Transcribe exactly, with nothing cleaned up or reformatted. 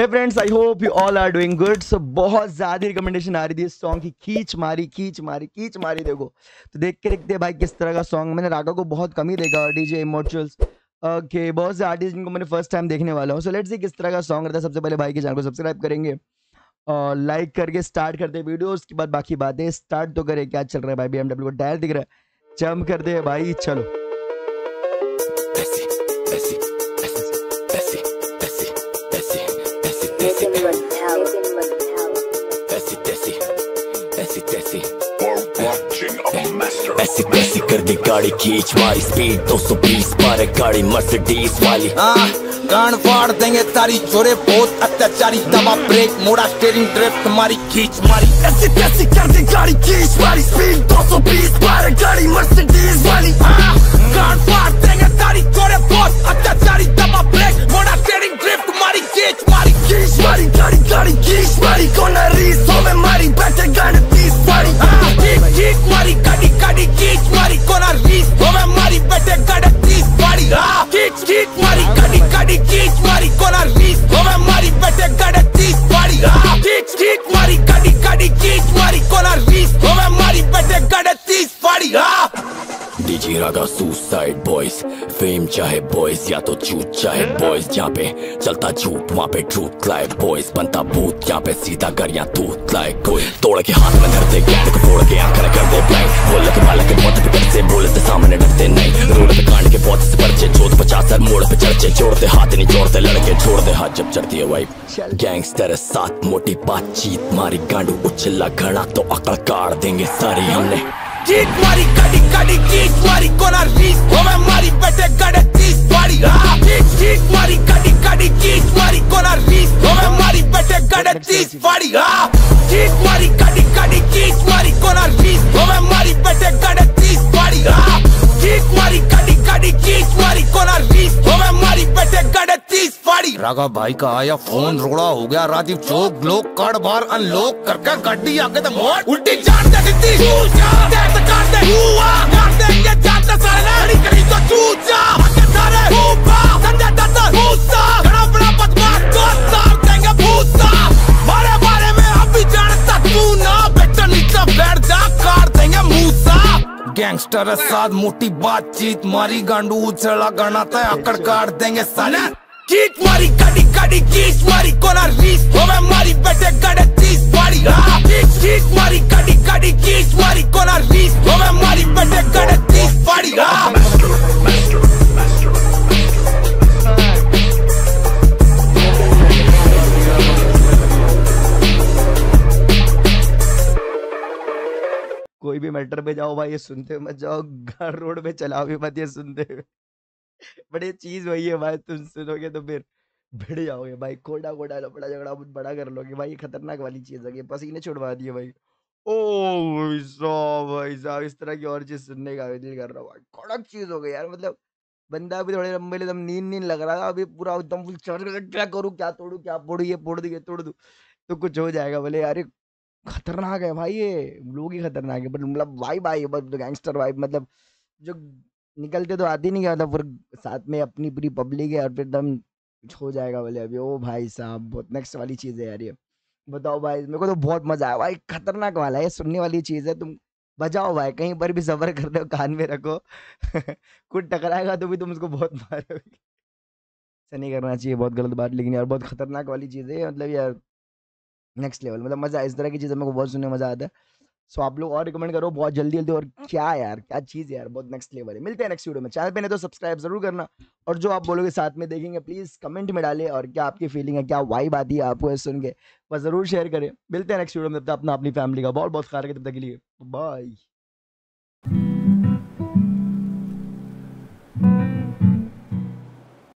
Hey friends, I hope you all are doing good. So बहुत ज्यादा recommendation आ रही थी इस सॉन्ग की, खींच मारी खींच मारी खींच मारी। देखो तो देख के देखते हैं भाई किस तरह का सॉन्ग। मैंने रागा को बहुत कम ही देखा, डीजे इमोचुअल्स ओके, बहुत से आर्टिस्ट जिनको मैंने फर्स्ट टाइम देखने वाला हूँ। सो लेट्स सी किस तरह का सॉन्ग रहता है। सबसे पहले भाई के चैनल को सब्सक्राइब करेंगे और लाइक करके स्टार्ट करते हैं वीडियो, उसके बाद बाकी बातें। स्टार्ट तो करें, क्या चल रहा है भाई। बीएमडब्ल्यू का टायर दिख रहा है, जंप कर दे भाई, चलो। ऐसी तैसी कर दी गाड़ी खींच मारी, स्पीड दो सौ बीस पर गाड़ी मर्सिडीज वाली। हाँ कान फाड़ देंगे तारी, छोरे बहुत अत्याचारी, दबा ब्रेक मोड़ा स्टीयरिंग ड्रिफ्ट मारी खींच मारी। ऐसी तैसी कर दी गाड़ी खींच मारी, स्पीड दो सौ बीस पर गाड़ी मर्सिडीज वाली। हाँ कान फाड़ देंगे तारी, छोरे बहुत अत्याचारी, दबा ब्रेक मोड़ा स्टीयरिंग ड्रिफ्ट मारी खींच मारी खींच मारी गाड़ी गाड़ी खींच मारी। कोना रीस होवे मारी बैठे गाड़ी तीस वाली। हाँ ठीक ठीक मारी गाड़ी गाड़ी खींच मारी, कोना रीस होवे मारी बैठे गाड़ी तीस वाली। हाँ ठीक ठीक मारी गाड़ी गाड़ी खींच मारी, कोना रीस होवे मारी बैठे गाड़ी तीस वाली। हाँ ठीक ठीक मारी गाड़ी गाड़ी खींच मारी, कोना रीस होवे मारी बैठे गाड़ी तीस वाली। हाँ डीजे रागा सुसाइड बॉयज, फेम चाहे बॉयज या तो झूठ चाहे बॉयज, जहाँ पे चलता झूठ वहाँ पे ट्रूथ लाए बॉयज, बनता भूत यहाँ पे सीधा कर या तूत लाए कोई। तोड़ के हाथ में धरते गैंड को, फोड़ के आंखें कर दे ब्लाइंड, बोल के बालक बहुत बिगड़ से बोले से सामने डरते नहीं, रोड पे कांड के बहुत से पर्चे, चोट पचास सर मोड़ पे चर्चे, छोड़ते हाथ नहीं छोड़ते लड़के, छोड़ दे हाथ जब चढ़ती है वाइब। गैंगस्टर साथ मोटी बातचीत मारी, गांडू उछला घड़ा तो अकड़ काट देंगे सारी हमने। जीत मारी गाड़ी गाड़ी जीत मारी, कोना रीस होवे मारी बैठे गाड़ी तीस वाली। हाँ जीत जीत मारी गाड़ी गाड़ी जीत मारी, कोना रीस होवे मारी बैठे गाड़ी तीस वाली। हाँ जीत मारी गाड़ी गाड़ी जीत मारी, कोना रीस होवे मारी बैठे गाड़ी तीस वाली। हाँ जीत मारी गाड़ी गाड़ी जीत मारी, कोना रीस होवे मारी बैठे गाड़ी तीस वाली। रागा भाई का आया फोन, रोड़ा हो गया राजीव चौक, लोग कार्ड बार अनलॉक करके गाड़ी आगे तो मोड़ उल्टी जान देती हुआ मार देंगे जाता साला हरी करी तो चूत जा के थारे हुपा संजय दत्त हुसा खड़ा बड़ा बदमाश तो सार देंगे भूसा। मारे बारे में अभी जानता तू ना, बेटा नीचे बैठ जा काट देंगे मूसा। गैंगस्टर साथ मोटी बातचीत मारी, गांडू उछला गाना तय आकड़ काट देंगे साले। खींच मारी गाड़ी गाड़ी खींच मारी, कोना रीस होवे मारी बैठे गाड़ी तीस वाली। हाँ खींच खींच मारी गाड़ी गाड़ी खींच मारी, कोना रीस होवे मारी बैठे गाड़ी तीस वाली। हाँ कोई भी मेट्रो पे जाओ भाई ये सुनते मत जाओ, घर रोड पे चलाओ भी मत ये सुनते हुए। बड़ी चीज वही है भाई, तुम सुनोगे तो फिर भिड़ जाओगे भाई, कोड़ा कोड़ा लपड़ा झगड़ा बड़ा कर लोगे भाई। ये खतरनाक वाली चीज है, पसीने छुड़वा दिए भाई। ओ भाई साहब, इस तरह की और चीज सुनने का दिल कर रहा भाई, कड़क चीज हो गई यार। मतलब बंदा अभी थोड़े लंबे एकदम नींद नींद लग रहा था, अभी पूरा एकदम फुल चढ़ क्या करूँ क्या तोड़ू क्या फोड़ू, ये फोड़ दिए तोड़ दूँ तो कुछ हो जाएगा। बोले यार खतरनाक है भाई, ये लोग ही खतरनाक है। बट मतलब वाइब आई गैंगस्टर वाइब, मतलब जो निकलते तो आती नहीं गया था, फिर साथ में अपनी पूरी पब्लिक है और फिर दम कुछ हो जाएगा बोले अभी। ओ भाई साहब बहुत नेक्स्ट वाली चीज़ है यार ये, बताओ भाई मेरे को तो बहुत मजा आया भाई, खतरनाक वाला है, सुनने वाली चीज़ है। तुम बजाओ भाई, कहीं पर भी सफर कर रहे हो कान में रखो कुछ टकराएगा तो भी तुम उसको बहुत मारोगे। ऐसा नहीं करना चाहिए, बहुत गलत बात, लेकिन यार बहुत खतरनाक वाली चीज़ है मतलब यार नेक्स्ट लेवल। मतलब मज़ा, इस तरह की चीज़ें मेरे को बहुत सुनने में मज़ा आता है। सो so, आप लोग और रिकमेंड करो बहुत जल्दी जल्दी। और क्या यार क्या चीज़ यार, बहुत नेक्स्ट लेवल है। मिलते हैं नेक्स्ट वीडियो में। चैनल पे नहीं तो सब्सक्राइब जरूर करना, और जो आप बोलोगे साथ में देखेंगे प्लीज़ कमेंट में डालें, और क्या आपकी फीलिंग है, क्या वाइब आती है आपको सुन के, वह जरूर शेयर करें। मिलते हैं नेक्स्ट वीडियो में, तब तक अपना अपनी फैमिली का बहुत बहुत ख्याल रखें, तब तक के लिए बाय।